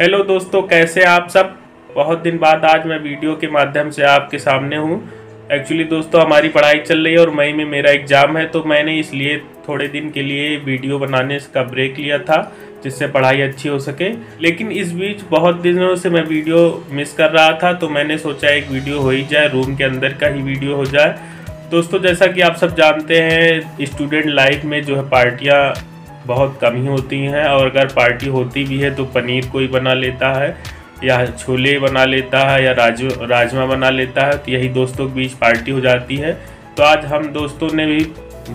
Hello दोस्तों, कैसे आप सब। बहुत दिन बाद आज मैं वीडियो के माध्यम से आपके सामने हूँ। एक्चुअली दोस्तों हमारी पढ़ाई चल रही है और मई में मेरा एग्ज़ाम है, तो मैंने इसलिए थोड़े दिन के लिए वीडियो बनाने का ब्रेक लिया था जिससे पढ़ाई अच्छी हो सके। लेकिन इस बीच बहुत दिनों से मैं वीडियो मिस कर रहा था, तो मैंने सोचा एक वीडियो हो ही जाए, रूम के अंदर का ही वीडियो हो जाए। दोस्तों जैसा कि आप सब जानते हैं, स्टूडेंट लाइफ में जो है पार्टियाँ बहुत कम ही होती हैं, और अगर पार्टी होती भी है तो पनीर कोई बना लेता है या छोले बना लेता है या राजमा बना लेता है, तो यही दोस्तों के बीच पार्टी हो जाती है। तो आज हम दोस्तों ने भी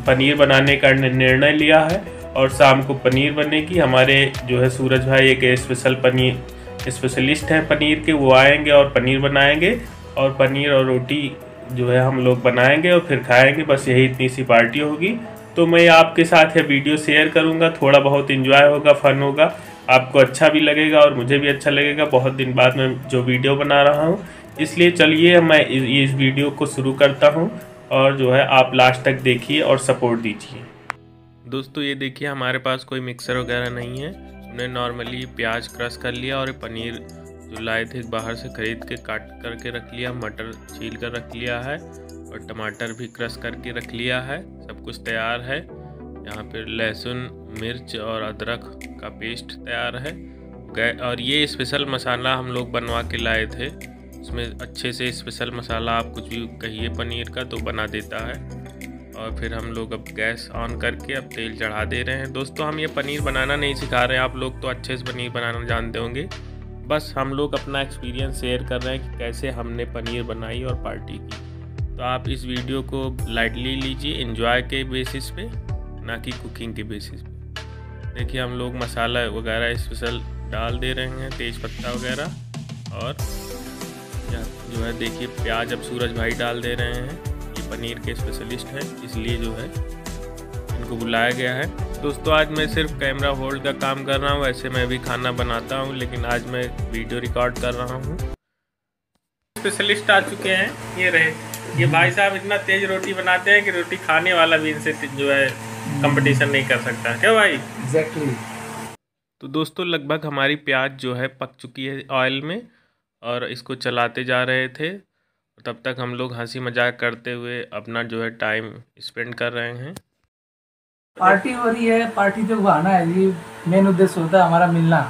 पनीर बनाने का निर्णय लिया है और शाम को पनीर बनेगी। हमारे जो है सूरज भाई एक स्पेशलिस्ट हैं पनीर के, वो आएंगे और पनीर बनाएंगे और पनीर और रोटी जो है हम लोग बनाएंगे और फिर खाएँगे। बस यही इतनी सी पार्टी होगी। तो मैं आपके साथ यह वीडियो शेयर करूंगा, थोड़ा बहुत एंजॉय होगा, फन होगा, आपको अच्छा भी लगेगा और मुझे भी अच्छा लगेगा। बहुत दिन बाद मैं जो वीडियो बना रहा हूं, इसलिए चलिए मैं इस वीडियो को शुरू करता हूं और जो है आप लास्ट तक देखिए और सपोर्ट दीजिए। दोस्तों ये देखिए, हमारे पास कोई मिक्सर वगैरह नहीं है, हमने नॉर्मली प्याज क्रश कर लिया और पनीर जो लाए थे बाहर से खरीद के काट करके रख लिया, मटर छील कर रख लिया है और टमाटर भी क्रश करके रख लिया है। सब कुछ तैयार है। यहाँ पर लहसुन, मिर्च और अदरक का पेस्ट तैयार है। और ये स्पेशल मसाला हम लोग बनवा के लाए थे, उसमें अच्छे से स्पेशल मसाला आप कुछ भी कहिए पनीर का तो बना देता है। और फिर हम लोग अब गैस ऑन करके अब तेल चढ़ा दे रहे हैं। दोस्तों हम ये पनीर बनाना नहीं सिखा रहे हैं, आप लोग तो अच्छे से पनीर बनाना जानते होंगे, बस हम लोग अपना एक्सपीरियंस शेयर कर रहे हैं कि कैसे हमने पनीर बनाई और पार्टी की। तो आप इस वीडियो को लाइटली लीजिए, एंजॉय के बेसिस पे, ना कि कुकिंग के बेसिस पे। देखिए हम लोग मसाला वगैरह स्पेशल डाल दे रहे हैं, तेज़पत्ता वगैरह, और जो है देखिए प्याज अब सूरज भाई डाल दे रहे हैं, ये पनीर के स्पेशलिस्ट हैं इसलिए जो है इनको बुलाया गया है। दोस्तों आज मैं सिर्फ कैमरा होल्ड का काम कर रहा हूँ, वैसे मैं भी खाना बनाता हूँ लेकिन आज मैं वीडियो रिकॉर्ड कर रहा हूँ। स्पेशलिस्ट आ चुके हैं, ये रहे ये भाई साहब, इतना तेज रोटी बनाते हैं कि रोटी खाने वाला भी इनसे जो है कंपटीशन नहीं कर सकता, क्या भाई। एग्जैक्टली तो दोस्तों लगभग हमारी प्याज जो है पक चुकी है ऑयल में और इसको चलाते जा रहे थे, तब तक हम लोग हंसी मजाक करते हुए अपना जो है टाइम स्पेंड कर रहे हैं। पार्टी हो रही है, पार्टी जो आना है ये मेन उद्देश्य होता है हमारा, मिलना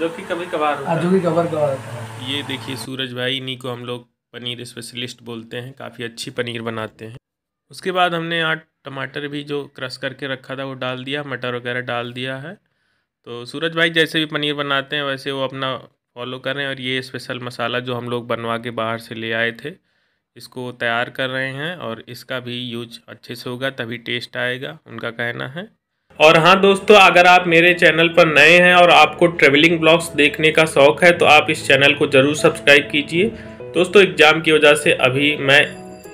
जो कि कभी कभार होता है, जो कि कभार होता है। ये देखिए सूरज भाई, इन्हीं को हम लोग पनीर स्पेशलिस्ट बोलते हैं, काफ़ी अच्छी पनीर बनाते हैं। उसके बाद हमने 8 टमाटर भी जो क्रश करके रखा था वो डाल दिया, मटर वगैरह डाल दिया है। तो सूरज भाई जैसे भी पनीर बनाते हैं वैसे वो अपना फॉलो कर रहे हैं और ये स्पेशल मसाला जो हम लोग बनवा के बाहर से ले आए थे इसको तैयार कर रहे हैं और इसका भी यूज अच्छे से होगा तभी टेस्ट आएगा, उनका कहना है। और हाँ दोस्तों, अगर आप मेरे चैनल पर नए हैं और आपको ट्रेवलिंग ब्लॉग्स देखने का शौक़ है तो आप इस चैनल को ज़रूर सब्सक्राइब कीजिए। दोस्तों एग्ज़ाम की वजह से अभी मैं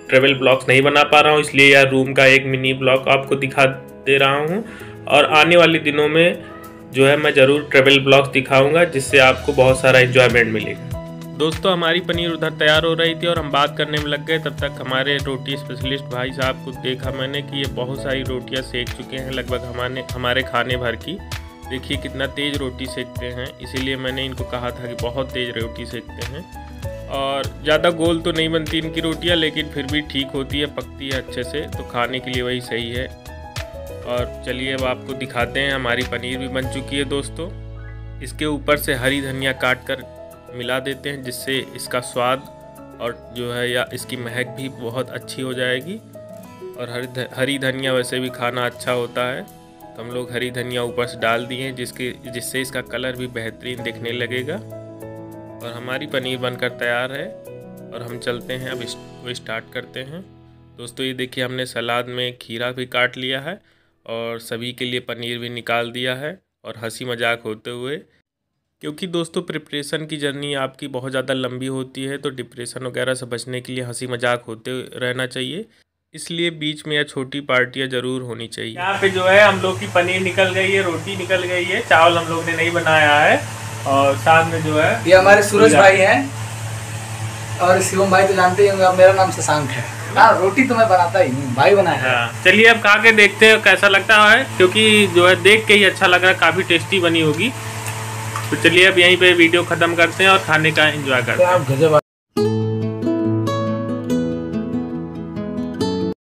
ट्रेवल ब्लॉग्स नहीं बना पा रहा हूँ, इसलिए यार रूम का एक मिनी ब्लॉग आपको दिखा दे रहा हूँ और आने वाले दिनों में जो है मैं ज़रूर ट्रेवल ब्लॉग्स दिखाऊंगा जिससे आपको बहुत सारा एंजॉयमेंट मिलेगा। दोस्तों हमारी पनीर उधर तैयार हो रही थी और हम बात करने में लग गए, तब तक हमारे रोटी स्पेशलिस्ट भाई साहब को देखा मैंने कि ये बहुत सारी रोटियाँ सेक चुके हैं, लगभग हमारे खाने भर की। देखिए कितना तेज़ रोटी सेकते हैं, इसीलिए मैंने इनको कहा था कि बहुत तेज़ रोटी सेकते हैं। और ज़्यादा गोल तो नहीं बनती इनकी रोटियाँ लेकिन फिर भी ठीक होती है, पकती है अच्छे से, तो खाने के लिए वही सही है। और चलिए अब आपको दिखाते हैं, हमारी पनीर भी बन चुकी है। दोस्तों इसके ऊपर से हरी धनिया काट कर मिला देते हैं जिससे इसका स्वाद और जो है या इसकी महक भी बहुत अच्छी हो जाएगी। और हरी धनिया वैसे भी खाना अच्छा होता है, तो हम लोग हरी धनिया ऊपर से डाल दिए हैं जिससे इसका कलर भी बेहतरीन दिखने लगेगा। और हमारी पनीर बनकर तैयार है और हम चलते हैं अब वो स्टार्ट करते हैं। दोस्तों ये देखिए, हमने सलाद में खीरा भी काट लिया है और सभी के लिए पनीर भी निकाल दिया है और हंसी मजाक होते हुए, क्योंकि दोस्तों प्रिपरेशन की जर्नी आपकी बहुत ज़्यादा लंबी होती है तो डिप्रेशन वगैरह से बचने के लिए हंसी मजाक होते रहना चाहिए, इसलिए बीच में यह छोटी पार्टियाँ ज़रूर होनी चाहिए। यहाँ पे जो है हम लोग की पनीर निकल गई है, रोटी निकल गई है, चावल हम लोग ने नहीं बनाया है और साथ में जो है ये हमारे सूरज भाई हैं और शिवम भाई तो जानते ही होंगे, अब मेरा नाम शशांक है। हाँ रोटी तो मैं बनाता ही हूँ, भाई बनाया। चलिए अब खा के देखते हैं कैसा लगता है, क्योंकि जो है देख के ही अच्छा लग रहा है, काफ़ी टेस्टी बनी होगी। तो चलिए अब यहीं पे वीडियो ख़त्म करते हैं और खाने का एंजॉय करते हैं।